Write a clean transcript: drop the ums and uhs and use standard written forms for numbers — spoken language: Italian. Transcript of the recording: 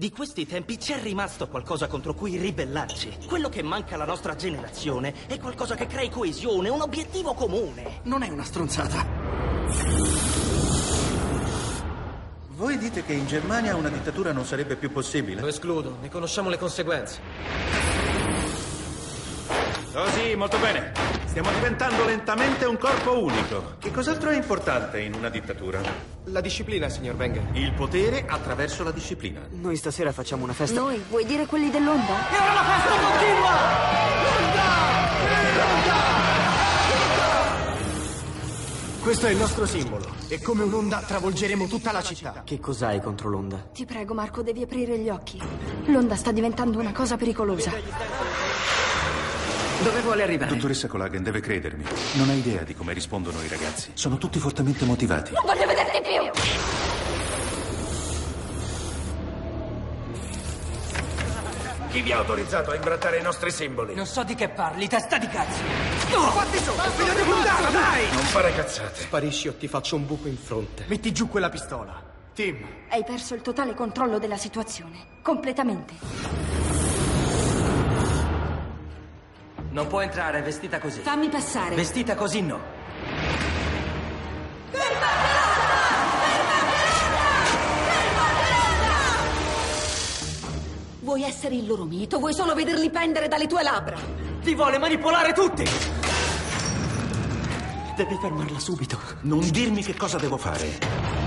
Di questi tempi c'è rimasto qualcosa contro cui ribellarci. Quello che manca alla nostra generazione è qualcosa che crei coesione, un obiettivo comune. Non è una stronzata. Voi dite che in Germania una dittatura non sarebbe più possibile? Lo escludo, ne conosciamo le conseguenze. Così, molto bene. Stiamo diventando lentamente un corpo unico. Che cos'altro è importante in una dittatura? La disciplina, signor Wenger. Il potere attraverso la disciplina. Noi stasera facciamo una festa. Noi? Vuoi dire quelli dell'onda? E ora la festa continua! L'onda! L'onda! Questo è il nostro simbolo. E come un'onda travolgeremo tutta la città. Che cos'hai contro l'onda? Ti prego, Marco, devi aprire gli occhi. L'onda sta diventando una cosa pericolosa. Dove vuole arrivare? Dottoressa Colagen, deve credermi. Non ha idea di come rispondono i ragazzi. Sono tutti fortemente motivati. Non voglio vederti più! Chi vi ha autorizzato a imbrattare i nostri simboli? Non so di che parli, testa di cazzo! No! Quanti sono? Figlio di puttana, dai! Non fare cazzate. Sparisci o ti faccio un buco in fronte. Metti giù quella pistola. Tim. Hai perso il totale controllo della situazione. Completamente. Non può entrare vestita così. Fammi passare. Vestita così no. Ferma Ferma! Vuoi essere il loro mito? Vuoi solo vederli pendere dalle tue labbra? Ti vuole manipolare tutti! Devi fermarla subito. Non dirmi che cosa devo fare.